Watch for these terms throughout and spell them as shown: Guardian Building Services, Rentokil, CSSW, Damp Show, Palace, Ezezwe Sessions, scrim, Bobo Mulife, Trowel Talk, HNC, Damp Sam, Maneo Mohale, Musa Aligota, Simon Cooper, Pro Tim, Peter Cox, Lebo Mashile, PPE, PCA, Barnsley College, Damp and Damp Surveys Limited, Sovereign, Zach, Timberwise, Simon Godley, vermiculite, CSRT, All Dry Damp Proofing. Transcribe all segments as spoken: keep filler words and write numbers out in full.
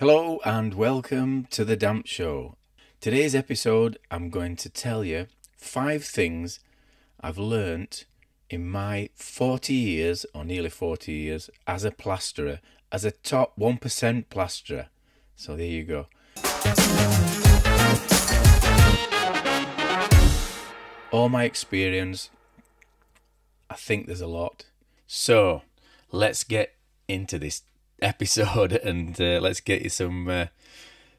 Hello and welcome to the Damp Show. Today's episode, I'm going to tell you five things I've learnt in my forty years, or nearly forty years, as a plasterer, as a top one percent plasterer. So there you go. All my experience, I think there's a lot. So let's get into this episode and uh, let's get you some uh,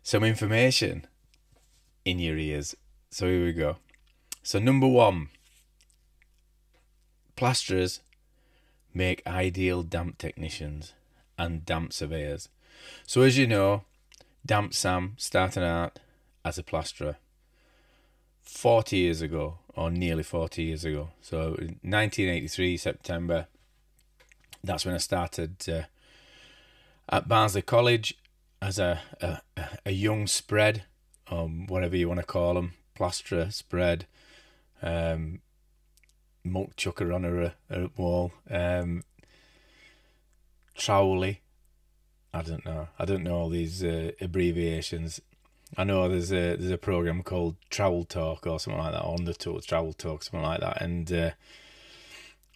some information in your ears. So here we go. So number one, plasterers make ideal damp technicians and damp surveyors. So as you know, Damp Sam started out as a plasterer forty years ago, or nearly forty years ago. So in nineteen eighty-three, September, that's when I started uh, at Barnsley College as a, a, a young spread, or whatever you want to call them, plasterer, spread, um, muck chucker on a, a wall, um, trowelly, I don't know, I don't know all these uh, abbreviations. I know there's a there's a program called Trowel Talk or something like that, on the talk, Trowel Talk, something like that, and uh,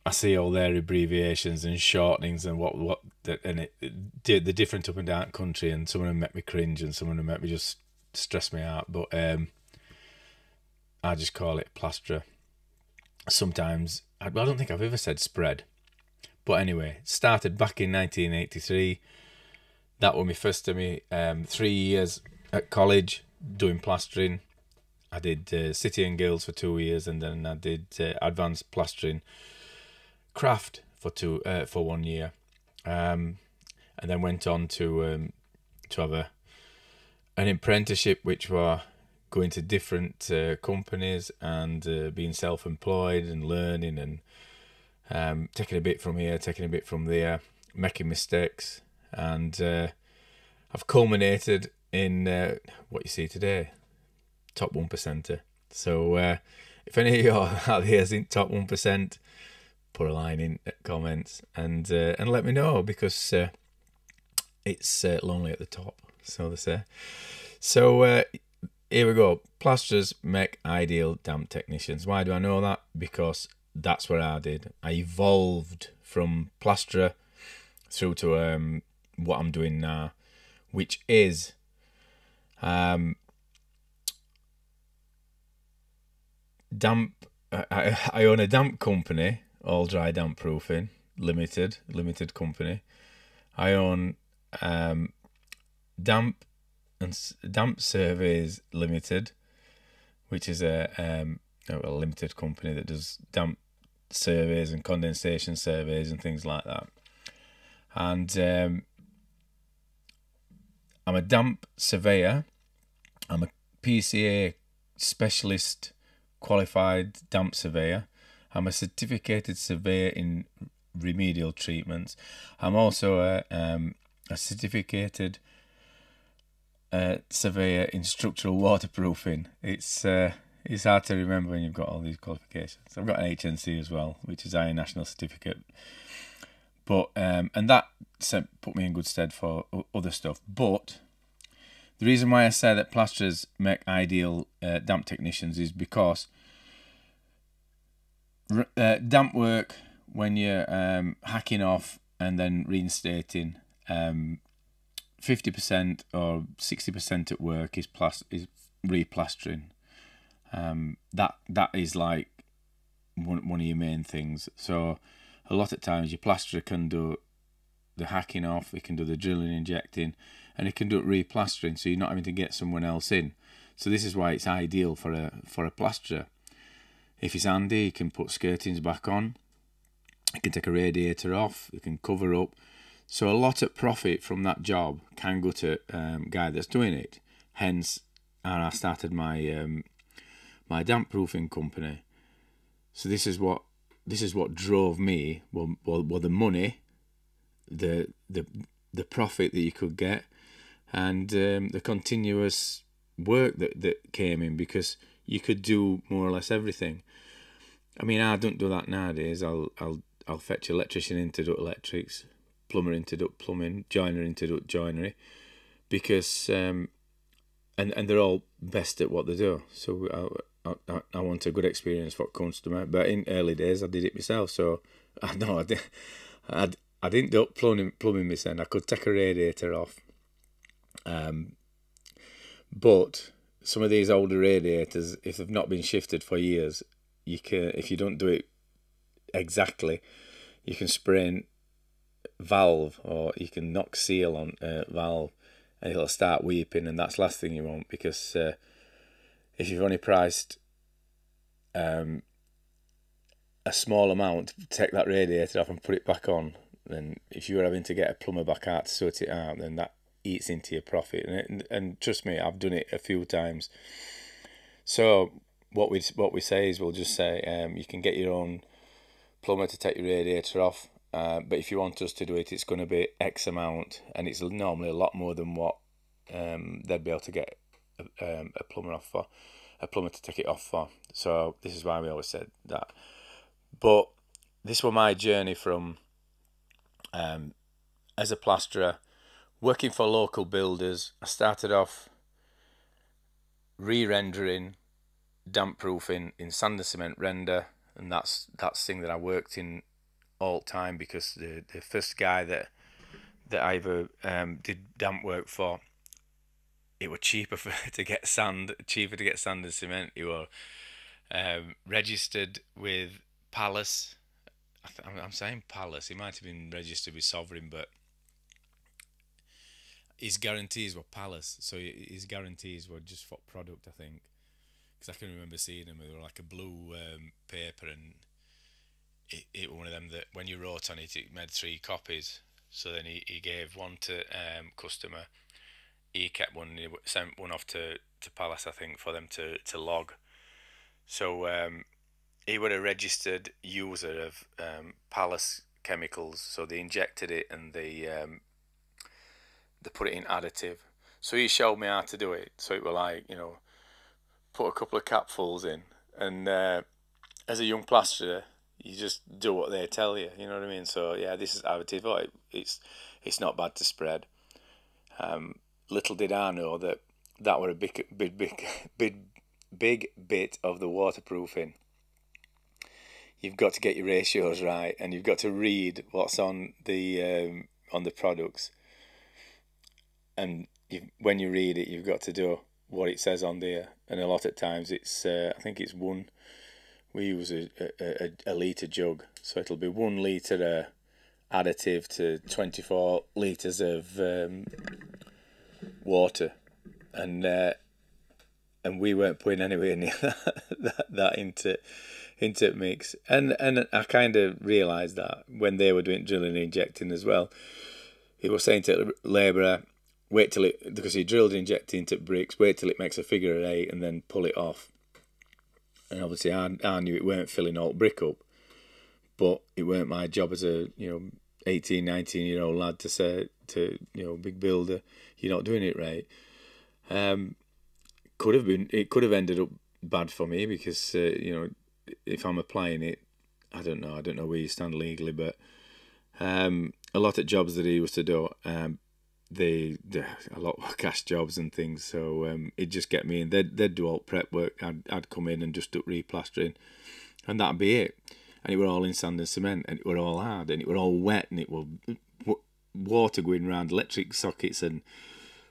I see all their abbreviations and shortenings and what what and it, it did the different up and down country, and some of them make me cringe and some of them make me just stress me out. But um, I just call it plasterer. Sometimes I, I don't think I've ever said spread, but anyway, started back in nineteen eighty-three. That was my first of me um, three years at college doing plastering. I did uh, City and Guilds for two years, and then I did uh, advanced plastering craft for two uh, for one year, um, and then went on to um, to have a an apprenticeship, which were going to different uh, companies and uh, being self-employed and learning and um, taking a bit from here, taking a bit from there, making mistakes, and uh, I've culminated in uh, what you see today, top one percenter. So uh, if any of you are there isn't top one percent. Put a line in comments and uh, and let me know, because uh, it's uh, lonely at the top, so they say. So uh, here we go. Plasterers make ideal damp technicians. Why do I know that? Because that's what I did. I evolved from plasterer through to um, what I'm doing now, which is um, damp. I, I own a damp company. All Dry Damp Proofing Limited, limited company. I own um, Damp and Damp Surveys Limited, which is a, um, a limited company that does damp surveys and condensation surveys and things like that. And um, I'm a damp surveyor. I'm a P C A specialist, qualified damp surveyor. I'm a certificated surveyor in remedial treatments. I'm also a, um, a certificated uh, surveyor in structural waterproofing. It's uh, it's hard to remember when you've got all these qualifications. I've got an H N C as well, which is a national certificate. But um, and that put me in good stead for other stuff. But the reason why I say that plasterers make ideal uh, damp technicians is because Uh, damp work, when you're um, hacking off and then reinstating, um, fifty percent or sixty percent at work is plas is replastering. Um, that that is like one one of your main things. So a lot of times your plasterer can do the hacking off, it can do the drilling, injecting, and it can do it replastering. So you're not having to get someone else in. So this is why it's ideal for a for a plasterer. If it's handy, you can put skirtings back on, you can take a radiator off, you can cover up. So a lot of profit from that job can go to um, guy that's doing it. Hence, and I started my um, my damp proofing company. So this is what this is what drove me. Well, well, well the money, the the the profit that you could get, and um, the continuous work that that came in, because you could do more or less everything. I mean, I don't do that nowadays. I'll I'll I'll fetch electrician in to do electrics, plumber in to do plumbing, joiner in to do joinery, because um, and and they're all best at what they do. So I I, I want a good experience for customer. But in early days, I did it myself. So I know I did. I I didn't do plumbing plumbing myself. I could take a radiator off. Um, but some of these older radiators, if they've not been shifted for years, you can if you don't do it exactly, you can sprain valve or you can knock seal on uh, valve, and it'll start weeping, and that's the last thing you want, because uh, if you've only priced um, a small amount to take that radiator off and put it back on, then if you were having to get a plumber back out to sort it out, then that eats into your profit. And, and and trust me, I've done it a few times. So what we what we say is we'll just say um, you can get your own plumber to take your radiator off. Uh, but if you want us to do it, it's going to be X amount, and it's normally a lot more than what um, they'd be able to get a, um, a plumber off for, a plumber to take it off for. So this is why we always said that. But this was my journey from um, as a plasterer, working for local builders. I started off re-rendering, damp proofing in sand and cement render, and that's that's thing that I worked in all the time, because the the first guy that that I ever um, did damp work for, it were cheaper for, to get sand, cheaper to get sand and cement. He were um, registered with Palace. I th I'm saying Palace. He might have been registered with Sovereign, but his guarantees were Palace. So his guarantees were just for product, I think, because I can remember seeing them. They were like a blue um, paper, and It, it was one of them that when you wrote on it, it made three copies. So then he, he gave one to um customer, he kept one, he sent one off to to Palace, I think, for them to to log. So um he was a registered user of um Palace chemicals, so they injected it and they um they put it in additive. So he showed me how to do it. So it were like, you know, put a couple of capfuls in, and uh, as a young plasterer, you just do what they tell you, you know what I mean? So, yeah, this is how it is. Oh, it, it's, it's not bad to spread. Um, little did I know that that were a big, big, big, big, big bit of the waterproofing. You've got to get your ratios right, and you've got to read what's on the um, on the products. And you, when you read it, you've got to do what it says on there. And a lot of times, it's uh, I think it's one... We use a, a, a, a litre jug, so it'll be one litre uh, additive to twenty-four litres of um, water, and uh, and we weren't putting anywhere near that, that, that into into mix. And and I kind of realised that when they were doing drilling and injecting as well. He was saying to the labourer, wait till it, because he drilled and injected into bricks, wait till it makes a figure of eight and then pull it off. And obviously I, I knew it weren't filling all brick up, but it weren't my job as a, you know, eighteen, nineteen year old lad to say to, you know, big builder, you're not doing it right. Um, could have been, it could have ended up bad for me, because, uh, you know, if I'm applying it, I don't know, I don't know where you stand legally, but um, a lot of jobs that he was to do, um, they, a lot of cash jobs and things, so um, it'd just get me in. They'd, they'd do all prep work, I'd, I'd come in and just do replastering, and that'd be it. And it were all in sand and cement, and it were all hard, and it were all wet, and it were water going round electric sockets, and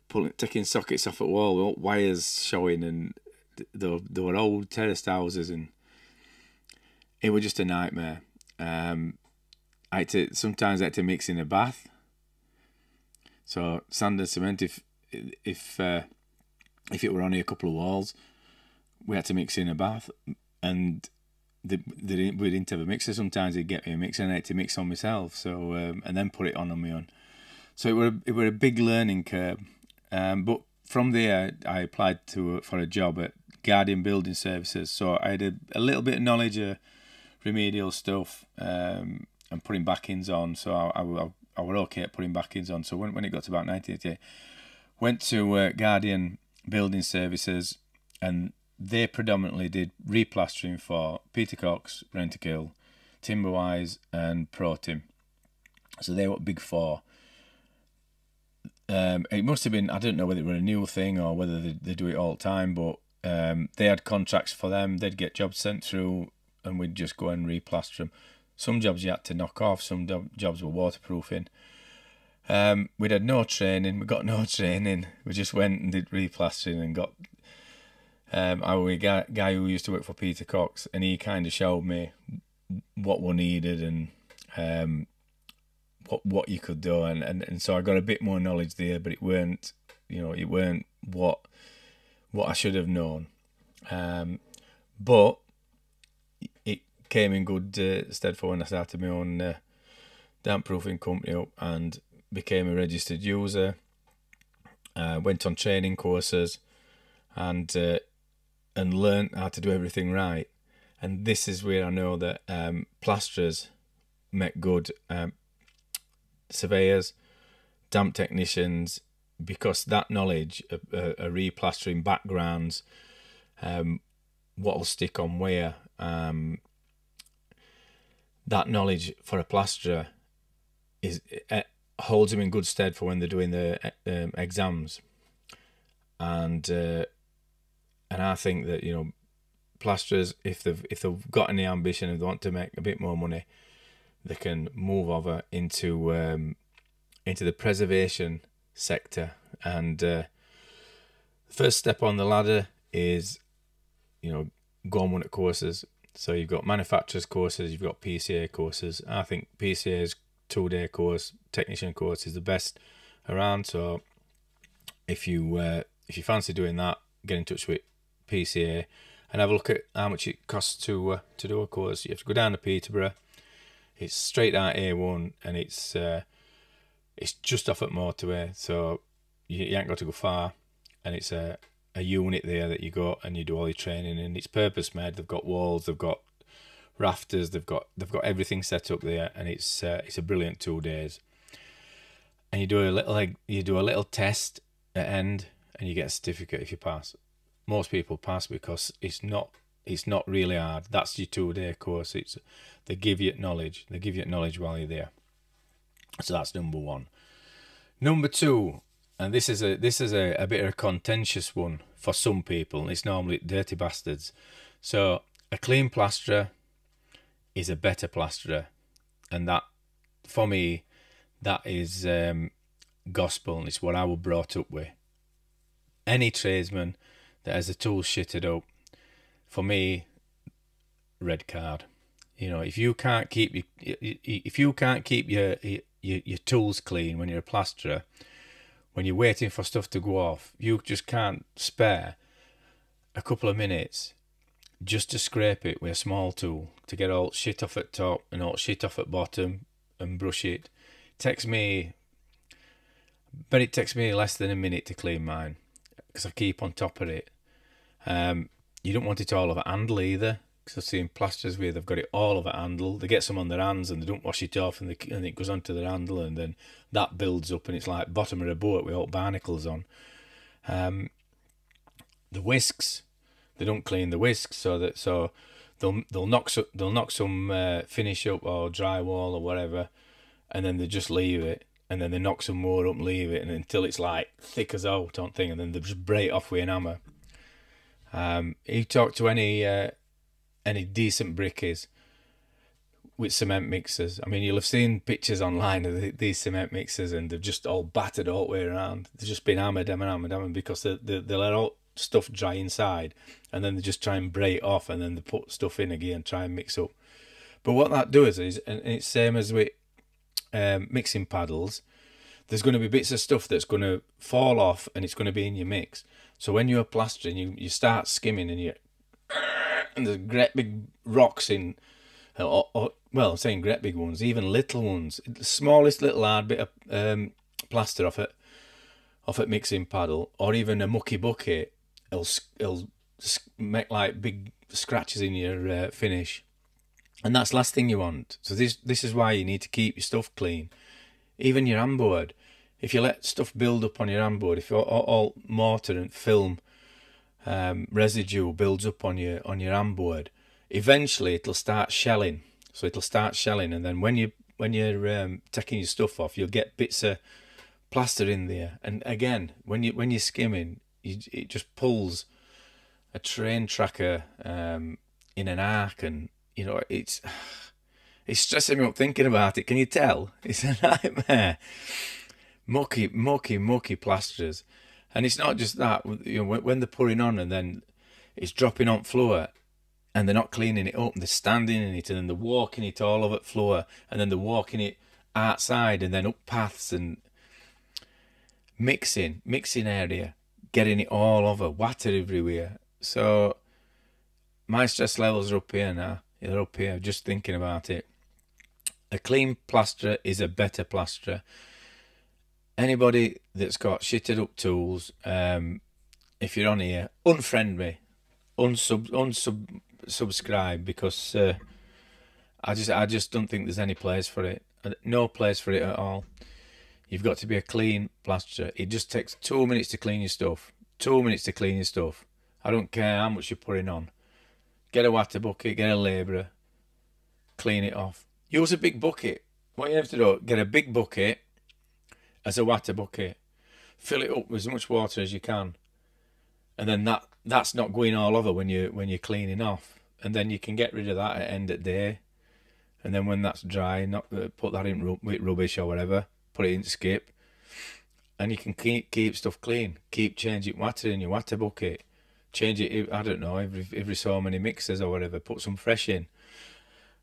pulling, taking sockets off at wall, wires showing, and there, there were old terraced houses, and it was just a nightmare. Um, I had to, sometimes I had to mix in a bath. So sand and cement, if if uh, if it were only a couple of walls, we had to mix in a bath, and the, the, we didn't have a mixer. Sometimes they'd get me a mixer, and I had to mix on myself. So um, and then put it on on my own. So it were it were a big learning curve. Um, but from there, I applied to for a job at Guardian Building Services. So I had a, a little bit of knowledge of remedial stuff um, and putting backings on. So I, I, I I were okay at putting backings on. So when, when it got to about nineteen eighty-eight, went to uh, Guardian Building Services, and they predominantly did replastering for Peter Cox, Rentokil, Timberwise and Pro Tim. So they were big four. um, it must have been, I don't know whether it were a new thing or whether they, they do it all the time, but um, they had contracts for them, they'd get jobs sent through and we'd just go and replaster them. Some jobs you had to knock off, some jobs were waterproofing. Um, we'd had no training, we got no training, we just went and did replastering and got... Um, I was a guy, guy who used to work for Peter Cox, and he kind of showed me what we needed and um, what what you could do, and, and and so I got a bit more knowledge there, but it weren't, you know, it weren't what what I should have known, um, but it came in good uh, stead for when I started my own uh, damp proofing company up and became a registered user. Uh, went on training courses, and. Uh, and learn how to do everything right. And this is where I know that um, plasterers make good um, surveyors, damp technicians, because that knowledge, a, a, a replastering backgrounds, um, what will stick on where, um, that knowledge for a plasterer is, uh, holds them in good stead for when they're doing their um, exams. And... Uh, And I think that, you know, plasterers, if they've if they've got any ambition and they want to make a bit more money, they can move over into um, into the preservation sector. And uh, first step on the ladder is, you know, go on one at courses. So you've got manufacturers courses, you've got P C A courses. I think P C A's two-day course, technician course, is the best around. So if you uh, if you fancy doing that, get in touch with P C A and have a look at how much it costs to uh, to do a course. You have to go down to Peterborough. It's straight out A one, and it's uh, it's just off at motorway, so you, you ain't got to go far. And it's a a unit there that you go and you do all your training, and it's purpose made. They've got walls, they've got rafters, they've got they've got everything set up there, and it's uh, it's a brilliant two days. And you do a little like you do a little test at end, and you get a certificate if you pass. Most people pass because it's not it's not really hard. That's your two-day course. It's they give you knowledge. They give you knowledge while you're there. So that's number one. Number two, and this is a this is a, a bit of a contentious one for some people, and it's normally dirty bastards. So a clean plasterer is a better plasterer, and that for me, that is um, gospel, and it's what I was brought up with. Any tradesman that has the tools shitted up, for me, red card. You know, if you can't keep your, if you can't keep your your, your tools clean when you're a plasterer, when you're waiting for stuff to go off, you just can't spare a couple of minutes just to scrape it with a small tool to get all shit off at top and all shit off at bottom and brush it. It takes me, but it takes me less than a minute to clean mine, because I keep on top of it. Um, you don't want it all over handle either, because I've seen plasterers where they've got it all over handle. They get some on their hands and they don't wash it off, and, they, and it goes onto their handle, and then that builds up, and it's like bottom of a boat with all barnacles on. Um, the whisks, they don't clean the whisks, so that so they'll they'll knock so, they'll knock some uh, finish up or drywall or whatever, and then they just leave it. And then they knock some more up and leave it, and until it's like thick as old on thing, and then they just break it off with an hammer. Um, you talk to any uh, any decent brickies with cement mixers. I mean, you'll have seen pictures online of the, these cement mixers, and they've just all battered all the way around. They've just been hammered, hammered, hammered, hammered, because they, they, they let all stuff dry inside, and then they just try and break it off, and then they put stuff in again, try and mix up. But what that does is, and it's same as with Um, mixing paddles, there's going to be bits of stuff that's going to fall off, and it's going to be in your mix. So when you're plastering, you, you start skimming, and you and there's great big rocks in, or, or, well, I'm saying great big ones, even little ones. The smallest little hard bit of um, plaster off it, off at mixing paddle, or even a mucky bucket, it'll it'll make like big scratches in your uh, finish. And that's the last thing you want. So this this is why you need to keep your stuff clean. Even your handboard. If you let stuff build up on your handboard, if all, all mortar and film um, residue builds up on your on your handboard, eventually it'll start shelling. So it'll start shelling, and then when you when you're um, taking your stuff off, you'll get bits of plaster in there, and again, when you when you're skimming, you, it just pulls a train tracker um, in an arc, and you know it's it's stressing me up thinking about it. Can you tell? It's a nightmare. Mucky, mucky, mucky plasterers, and it's not just that. You know, when, when they're pouring on, and then it's dropping on floor, and they're not cleaning it up, and they're standing in it, and then they're walking it all over the floor, and then they're walking it outside, and then up paths, and mixing, mixing area, getting it all over, water everywhere. So my stress levels are up here now. They're up here just thinking about it. A clean plasterer is a better plasterer. Anybody that's got shitted up tools, um, if you're on here, unfriend me, unsub, unsub, subscribe, because uh, I just, I just don't think there's any place for it. No place for it at all. You've got to be a clean plasterer. It just takes two minutes to clean your stuff. Two minutes to clean your stuff. I don't care how much you're putting on. Get a water bucket, get a labourer, clean it off. Use a big bucket. What you have to do, get a big bucket as a water bucket. Fill it up with as much water as you can. And then that that's not going all over when you when you're cleaning off. And then you can get rid of that at end of day. And then when that's dry, not uh, put that in ru with rubbish or whatever. Put it in skip, and you can keep keep stuff clean. Keep changing water in your water bucket. Change it. I don't know, every every so many mixes or whatever. Put some fresh in,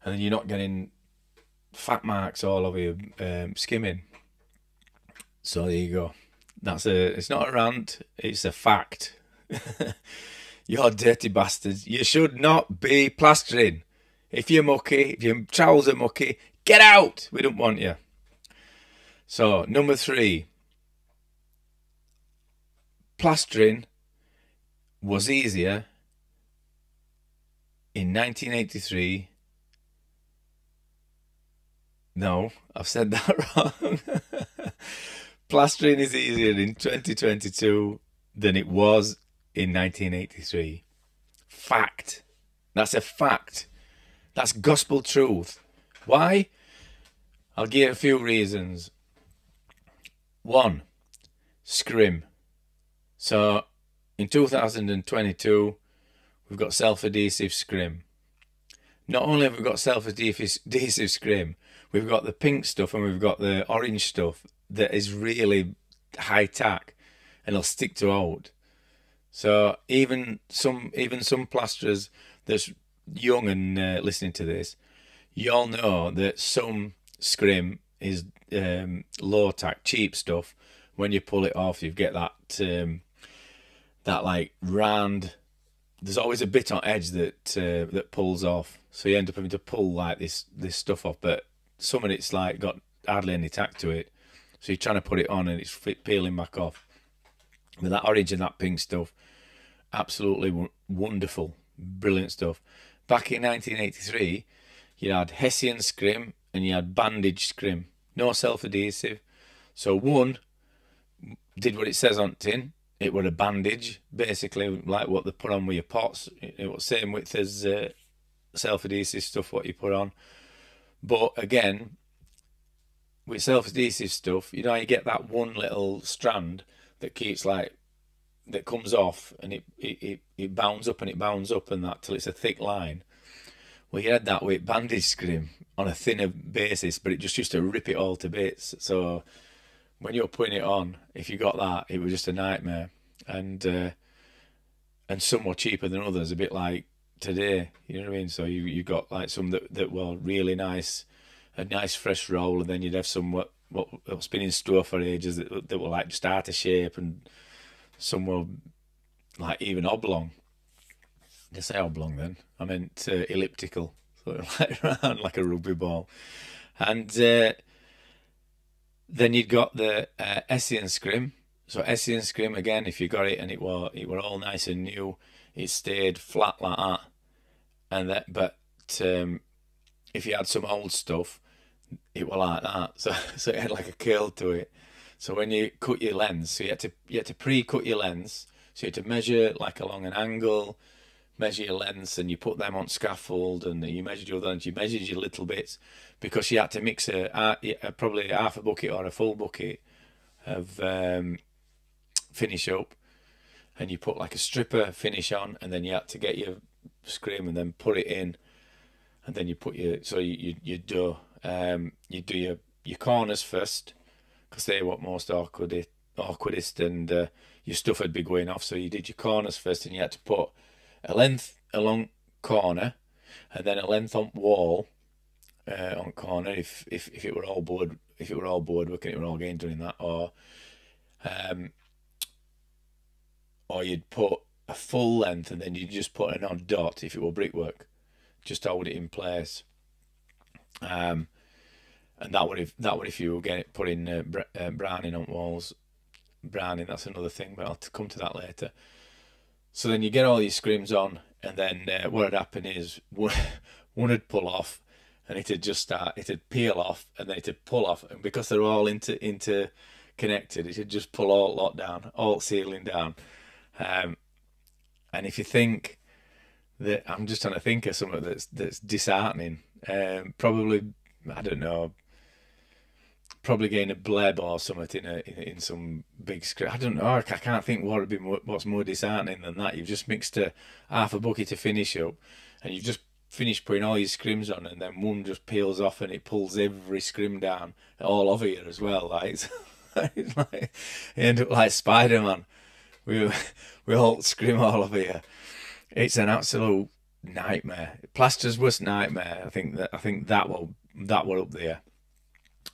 and then you're not getting fat marks all over your um, skimming. So there you go. That's a. It's not a rant. It's a fact. You're dirty bastards. You should not be plastering. If you're mucky, if your trowels are mucky, get out. We don't want you. So, number three. Plastering was easier in nineteen eighty-three. No, I've said that wrong. Plastering is easier in twenty twenty-two than it was in nineteen eighty-three. Fact. That's a fact. That's gospel truth. Why? I'll give you a few reasons. One, scrim. So in two thousand twenty-two, we've got self-adhesive scrim. Not only have we got self-adhesive scrim, we've got the pink stuff and we've got the orange stuff that is really high tack and it'll stick to old. So even some, even some plasterers that's young and uh, listening to this, you all know that some scrim is um, low tack, cheap stuff. When you pull it off, you get that um, that like round. There's always a bit on edge that uh, that pulls off, so you end up having to pull like this this stuff off. But some of it's like got hardly any tack to it, so you're trying to put it on and it's peeling back off. With that orange and that pink stuff, absolutely wonderful, brilliant stuff. Back in nineteen eighty-three, you had Hessian scrim and you had bandage scrim. No self-adhesive. So one did what it says on tin. It were a bandage, basically like what they put on with your pots. It was same width as uh, self-adhesive stuff, what you put on. But again, with self-adhesive stuff, you know, you get that one little strand that keeps like, that comes off and it, it, it, it bounds up and it bounds up and that till it's a thick line. Well, you had that with bandage scrim on a thinner basis, but it just used to rip it all to bits. So when you're putting it on, if you got that, it was just a nightmare. And uh, and some were cheaper than others, a bit like today, you know what I mean? So you, you got like some that, that were really nice, a nice fresh roll, and then you'd have some what, what, what's been in store for ages that, that were like just out of shape, and some were like even oblong. Did I say oblong then? I meant uh, elliptical, sort of like round, like a rugby ball. And uh, then you'd got the uh, Hessian scrim. So Hessian scrim, again, if you got it and it were, it were all nice and new, it stayed flat like that. And that, but um, if you had some old stuff, it were like that. So, so it had like a curl to it. So when you cut your lens, so you had to, you had to pre-cut your lens. So you had to measure like along an angle, measure your lengths, and you put them on scaffold, and you measured your lengths, you measured your little bits, because you had to mix a, a, a probably half a bucket or a full bucket of um, finish up, and you put like a stripper finish on, and then you had to get your scrim and then put it in, and then you put your so you you, you do um you do your your corners first, because they're what most awkward it awkwardest, and uh, your stuff had been going off. So you did your corners first, and you had to put a length along corner, and then a length on wall, uh, on corner. If if if it were all board, if it were all board work and it were all game doing that, or um, or you'd put a full length, and then you just put an odd dot if it were brickwork, just hold it in place. Um, and that would if that would if you were getting putting uh, br uh, browning on walls. Browning, that's another thing, but I'll come to that later. So then you get all these scrims on, and then uh, what had happened is one, one had pull off, and it'd just start, it'd peel off, and then it'd pull off, and because they're all inter interconnected, it'd just pull all lot down, all ceiling down. Um, and if you think that, I'm just trying to think of something that's that's disheartening. Um, probably, I don't know. Probably getting a bleb or something in a in, in some big script. I don't know. I can't think what would be more, what's more disheartening than that. You've just mixed a half a bucket to finish up, and you've just finished putting all your scrims on, and then one just peels off and it pulls every scrim down all over you as well. Like it's, it's like you end up like Spider-Man. We we all scrim all over you. It's an absolute nightmare. Plaster's worst nightmare. I think that I think that will that were up there.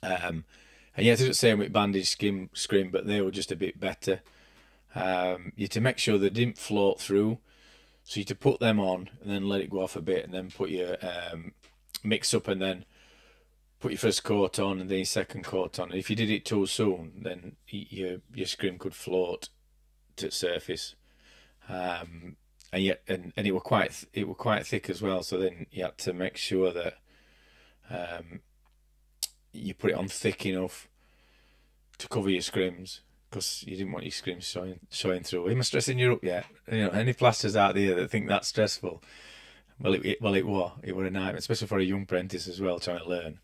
Um, and you have to do the same with bandage skim scrim, but they were just a bit better. Um, you had to make sure they didn't float through, so you had to put them on and then let it go off a bit, and then put your um, mix up, and then put your first coat on and then your second coat on. And if you did it too soon, then your your scrim could float to the surface, um, and yet and, and it were quite it were quite thick as well. So then you had to make sure that. Um, you put it on thick enough to cover your scrims, because you didn't want your scrims showing, showing through. Am I stressing you up yet? You know, any plasters out there that think that's stressful, well, it, it well it was it were a nightmare, especially for a young apprentice as well trying to learn.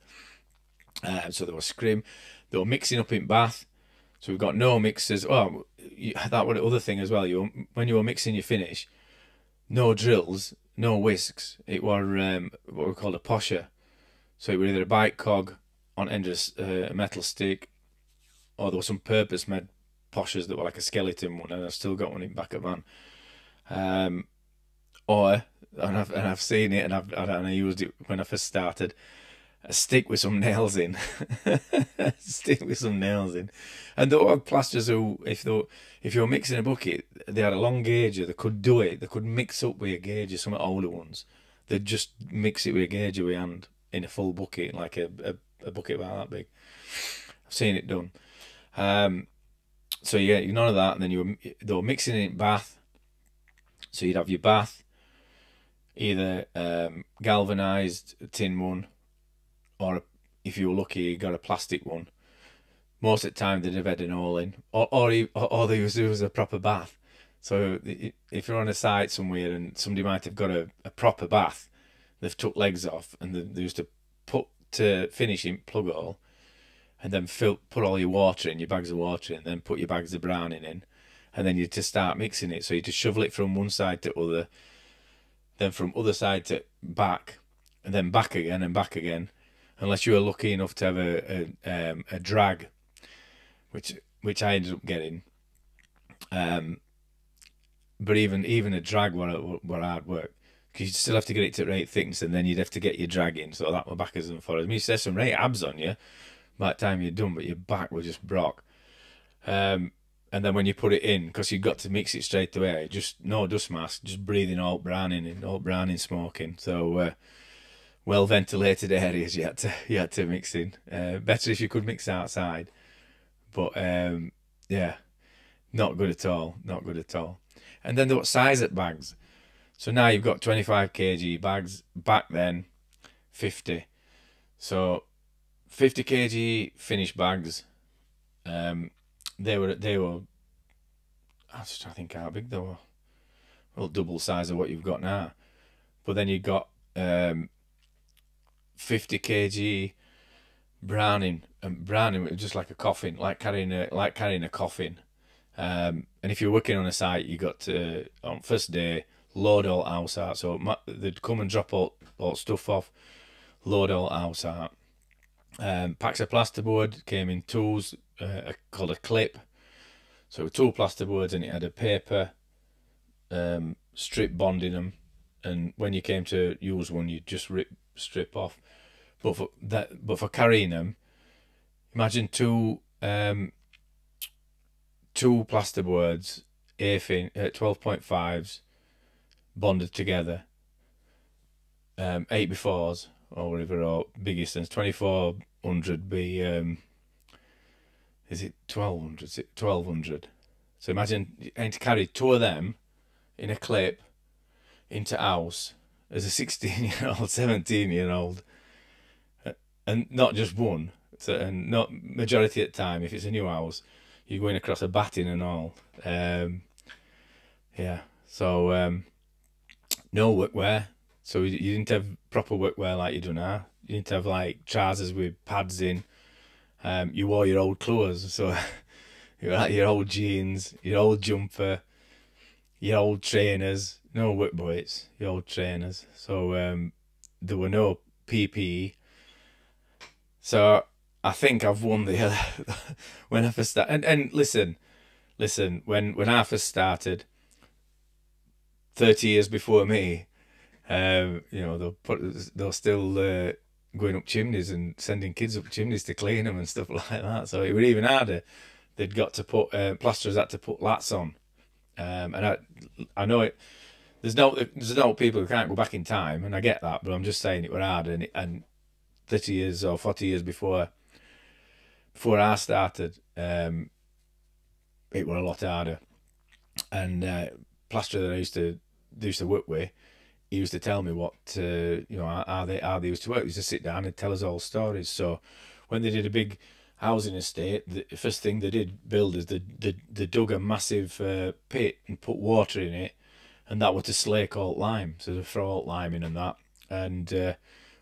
Um, so they were scrim, they were mixing up in bath. So we've got no mixers. Oh, you, that was the other thing as well. You were, when you were mixing your finish, no drills, no whisks. It were um, what we called a posher. So it were either a bike cog on end of a uh, metal stick, or there were some purpose-made poshers that were like a skeleton one, and I've still got one in back of van. Um, or, and I've, and I've seen it, and I've and I used it when I first started, a stick with some nails in, stick with some nails in, and there were plasters who, if they were, if you were mixing a bucket, they had a long gauger, they could do it, they could mix up with a gauger. Some older ones, they'd just mix it with a gauger with hand in a full bucket, like a, a a bucket about that big. I've seen it done. Um, so yeah, none of that. And then you were, they were mixing it in bath. So you'd have your bath, either um, galvanised tin one, or if you were lucky, you got a plastic one. Most of the time they'd have had an all in, or or, or, or there was, there was a proper bath. So if you're on a site somewhere and somebody might have got a, a proper bath, they've took legs off and they, they used to put to finish in plug hole, and then fill put all your water in, your bags of water in, and then put your bags of browning in, and then you just start mixing it. So you just shovel it from one side to other, then from other side to back, and then back again and back again, unless you were lucky enough to have a a, um, a drag, which which I ended up getting. Um, but even even a drag were were hard work. Because you'd still have to get it to rate thickness, and then you'd have to get your drag in, so that were backers and forwards. I mean, you said some rate abs on you by the time you're done, but your back was just brock. Um, and then when you put it in, because you've got to mix it straight away, just no dust mask, just breathing all browning and all browning smoking. So uh, well ventilated areas you had to you had to mix in. Uh, better if you could mix outside, but um, yeah, not good at all, not good at all. And then there were size at bags. So now you've got twenty-five kilogram bags, back then fifty. So fifty kilogram finished bags. Um, they were, they were, I was trying to think how big they were. Well, double size of what you've got now. But then you've got um, fifty kilogram browning and Brian, it was just like a coffin, like carrying a like carrying a coffin. Um, and if you're working on a site, you got to, on first day, load all house out. So they'd come and drop all, all stuff off, load all house out. Um, packs of plasterboard came in tools, uh, called a clip. So two plasterboards, and it had a paper um, strip bond in them. And when you came to use one, you just rip strip off. But for that, but for carrying them, imagine two um, two plasterboards, A-fin, uh, twelve point fives, bonded together. Um, eight befores or whatever, or biggest ones, twenty-four hundred be. Um, Is it twelve hundred? Is it twelve hundred? So imagine having to carry two of them in a clip into house as a sixteen-year-old, seventeen-year-old, and not just one. So, and not majority of the time, if it's a new house, you're going across a batting and all. Um, yeah. So um, no workwear. So you didn't have proper workwear like you do now. You didn't have like trousers with pads in. Um, you wore your old clothes, so you had your old jeans, your old jumper, your old trainers, no work boots, your old trainers. So um, there were no P P E. So I think I've won the other when I first started. And, and listen, listen, when, when I first started, thirty years before me, um, you know, they'll, put, they'll still... Uh, going up chimneys and sending kids up chimneys to clean them and stuff like that. So it was even harder. They'd got to put, uh, plasterers had to put lats on. Um, and I I know it, there's no there's no people who can't go back in time, and I get that, but I'm just saying it was harder. And, and thirty years or forty years before before I started, um, it was a lot harder. And uh, plasterer that I used to, used to work with, he used to tell me what uh, you know how they how they used to work. He used to sit down and tell us all stories. So when they did a big housing estate, the first thing they did build is they they, they dug a massive uh, pit and put water in it, and that was to slake alt lime. So they throw alt lime in and that. And uh,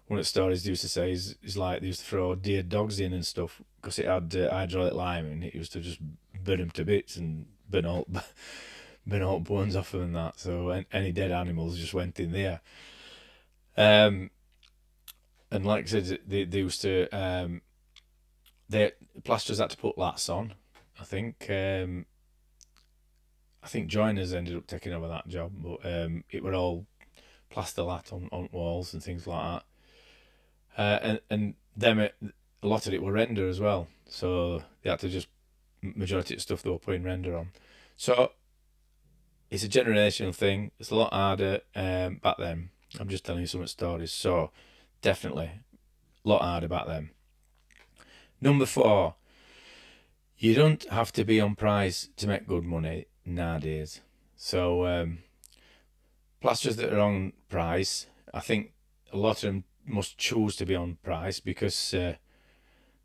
one of the stories they used to say is, is like they used to throw dead dogs in and stuff because it had uh, hydraulic lime, and it used to just burn them to bits and burn all. Been all bones off them and that, so any dead animals just went in there. Um, and like I said, they, they used to, um, they plasterers had to put lats on. I think, um, I think joiners ended up taking over that job, but um, it were all plaster lat on, on walls and things like that. Uh, and and them it, a lot of it were render as well, so they had to just majority of stuff they were putting render on. So. It's a generational thing. It's a lot harder um, back then. I'm just telling you some stories. So definitely a lot harder back then. Number four, you don't have to be on price to make good money nowadays. So um, plasterers that are on price, I think a lot of them must choose to be on price because uh,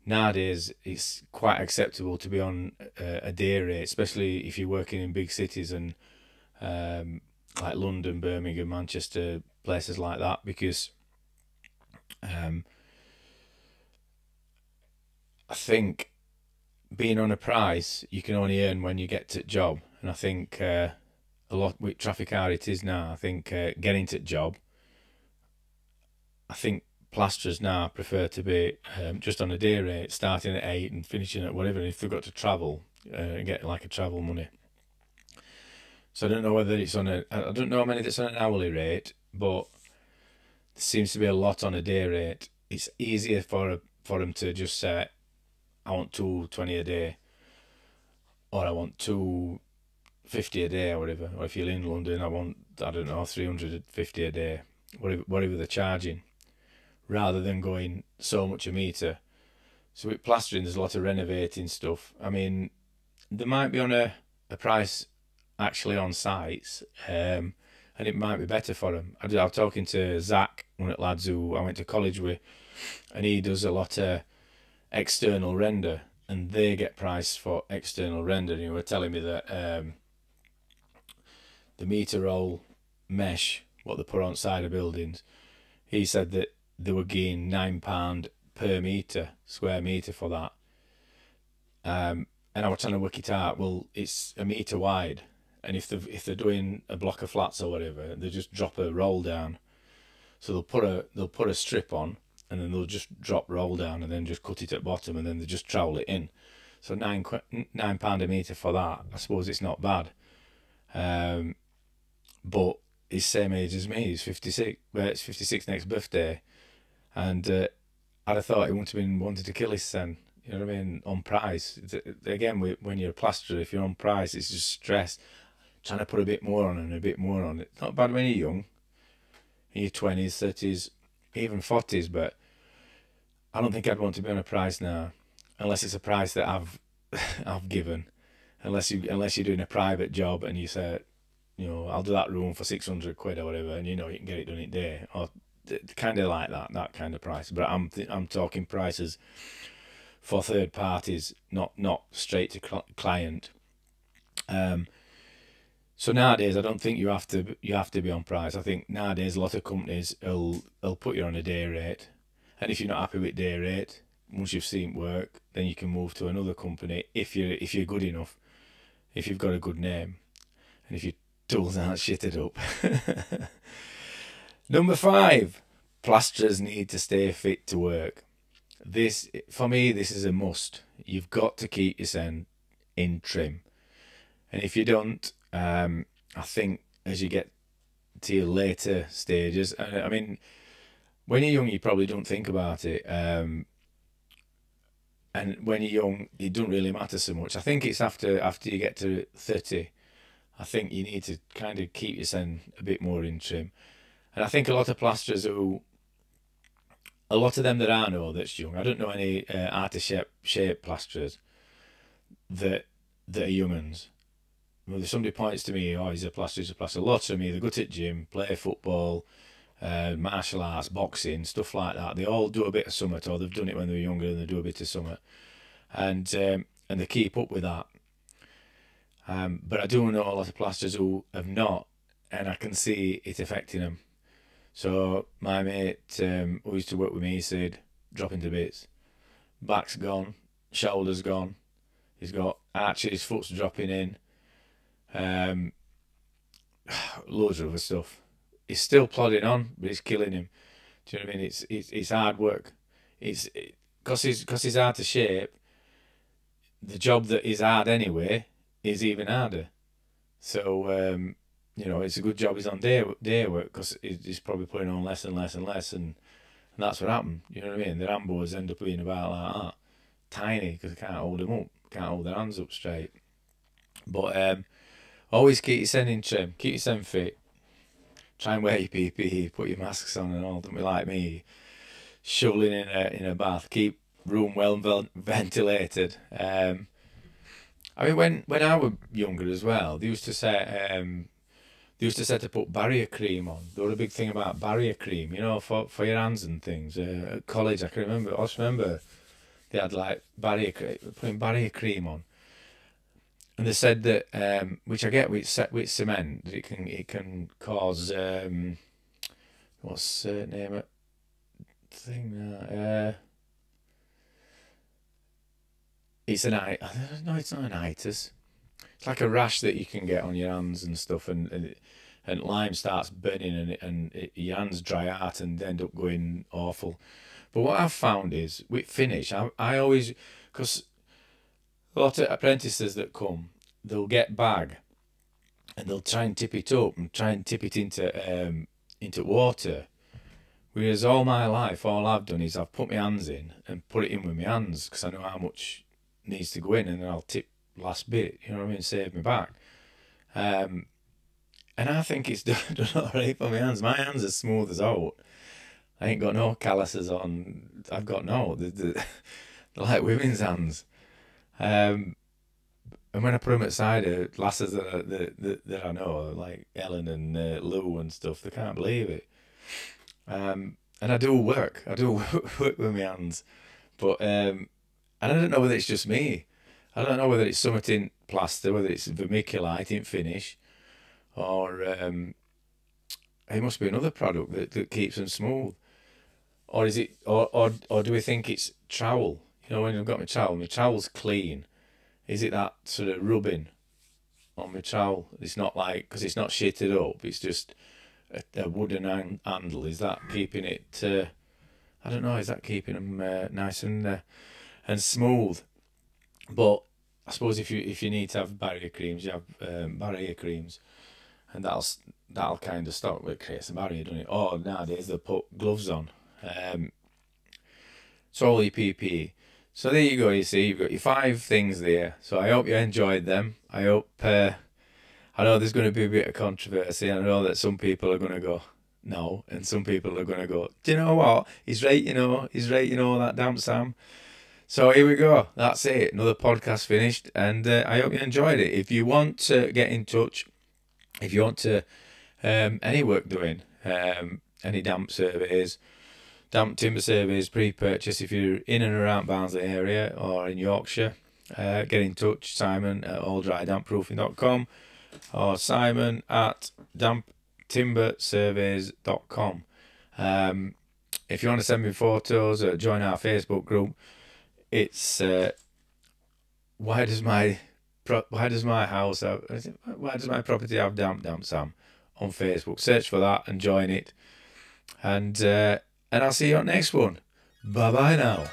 nowadays it's quite acceptable to be on uh, a day rate, especially if you're working in big cities and Um, like London, Birmingham, Manchester, places like that, because um, I think being on a price you can only earn when you get to job, and I think uh, a lot with traffic how it is now, I think uh, getting to job, I think plasterers now prefer to be um, just on a day rate, starting at eight and finishing at whatever, if they've got to travel uh, and get like a travel money. So I don't know whether it's on a, I don't know how many that's on an hourly rate, but there seems to be a lot on a day rate. It's easier for a, for them to just say, I want two twenty a day, or I want two fifty a day or whatever. Or if you're in London, I want, I don't know, three hundred fifty a day, whatever, whatever they're charging, rather than going so much a metre. So with plastering, there's a lot of renovating stuff. I mean, there might be on a, a price actually on sites, um, and it might be better for them. I was talking to Zach, one of the lads who I went to college with, and he does a lot of external render, and they get priced for external render. And he was telling me that um, the meter roll mesh, what they put on side of buildings, he said that they were getting nine pound per meter, square meter for that. Um, and I was trying to work it out. Well, it's a meter wide, and if they've, if they're doing a block of flats or whatever, they just drop a roll down. So they'll put a they'll put a strip on, and then they'll just drop roll down, and then just cut it at bottom, and then they just trowel it in. So nine nine pound a meter for that. I suppose it's not bad. Um, but he's same age as me. He's fifty six. Well, it's fifty six next birthday, and uh, I'd have thought he wouldn't have been wanted to kill his son. You know what I mean? On price again. When you're a plasterer, if you're on price, it's just stress. Trying to put a bit more on and a bit more on. It's not bad when you're young, in your twenties, thirties, even forties. But I don't think I'd want to be on a price now, unless it's a price that I've I've given. Unless you unless you're doing a private job and you say, you know, I'll do that room for six hundred quid or whatever, and you know you can get it done in a day, or kind of like that, that kind of price. But I'm th I'm talking prices for third parties, not not straight to cl client. Um. So nowadays, I don't think you have to you have to be on price. I think nowadays a lot of companies will will put you on a day rate, and if you're not happy with day rate, once you've seen it work, then you can move to another company if you're if you're good enough, if you've got a good name, and if your tools aren't shitted up. Number five, plasterers need to stay fit to work. This, for me, this is a must. You've got to keep yourself in trim, and if you don't, um, I think as you get to your later stages, I mean, when you're young, you probably don't think about it. Um, And when you're young, it doesn't really matter so much. I think it's after after you get to thirty, I think you need to kind of keep yourself a bit more in trim. And I think a lot of plasterers who, a lot of them that I know that's young, I don't know any uh, artist shape plasterers that that are young uns. Well, if somebody points to me, oh, he's a plasterer, he's a plasterer. Lots of me, they're good at gym, play football, Uh, martial arts, boxing, stuff like that. They all do a bit of summit, or they've done it when they were younger and they do a bit of summit, and um, and they keep up with that. Um, but I do know a lot of plasterers who have not, and I can see it affecting them. So my mate um, who used to work with me, he said, drop into bits, back's gone, shoulders gone, he's got arches, foot's dropping in, um, loads of other stuff. He's still plodding on, but it's killing him. Do you know what I mean? It's it's, it's hard work. It's because it, he's because he's out of shape. The job that is hard anyway is even harder. So um, you know, it's a good job he's on day day work, because he's probably putting on less and less and less, and, and that's what happened. You know what I mean? Their handboards end up being about like that, tiny, because they can't hold them up, can't hold their hands up straight. But um, always keep yourself in trim, keep yourself fit. Try and wear your P P E, put your masks on and all. Don't be like me, shoveling in a in a bath. Keep room well ventilated. Um, I mean, when when I was younger as well, they used to say um, they used to say to put barrier cream on. There was a big thing about barrier cream, you know, for for your hands and things. Uh, at college, I can remember. I just remember they had like barrier cream, putting barrier cream on. And they said that, um, which I get with with cement, it can it can cause um, what's the name of thing? Uh, it's an I no, it's not an itis. It's like a rash that you can get on your hands and stuff, and and, and lime starts burning, and and it, your hands dry out and end up going awful. But what I've found is with finish, I I always because. A lot of apprentices that come, they'll get bag, and they'll try and tip it up and try and tip it into um, into water. Whereas all my life, all I've done is I've put my hands in and put it in with my hands, because I know how much needs to go in, and then I'll tip last bit. You know what I mean? Save me back. Um, and I think it's done, done all right for my hands. My hands are smooth as out. I ain't got no calluses on. I've got no. They're, they're, they're like women's hands. Um, and when I put them at cider, lasses that I, that, that I know, like Ellen and uh, Lou and stuff, they can't believe it. Um, and I do work, I do work with my hands, but um, and I don't know whether it's just me. I don't know whether it's summit in plaster, whether it's vermiculite in finish, or um, it must be another product that, that keeps them smooth. or is it, or or or do we think it's trowel? You know, when I've got my trowel, my trowel's clean. Is it that sort of rubbing on my trowel? It's not like, because it's not shitted up. It's just a, a wooden hand, handle. Is that keeping it? Uh, I don't know. Is that keeping them uh, nice and uh, and smooth? But I suppose if you if you need to have barrier creams, you have um, barrier creams, and that'll that'll kind of stop with creates a barrier, doesn't it? Oh, nowadays they'll put gloves on. Um, it's all your P P E. So there you go. You see, you've got your five things there. So I hope you enjoyed them. I hope. Uh, I know there's going to be a bit of controversy. I know that some people are going to go no, and some people are going to go, do you know what? He's right, you know. He's right, you know. That Damp Sam. So here we go. That's it. Another podcast finished, and uh, I hope you enjoyed it. If you want to get in touch, if you want to um, any work doing, um, any damp surveys, damp timber surveys, pre-purchase, if you're in and around Barnsley area or in Yorkshire, uh, get in touch. Simon at all dry damp proofing dot com or Simon at damp timber surveys dot com. Um, if you want to send me photos or join our Facebook group. It's uh, why does my pro why does my house have, why does my property have damp damp Sam on Facebook? Search for that and join it, and uh, and I'll see you on the next one. Bye bye now.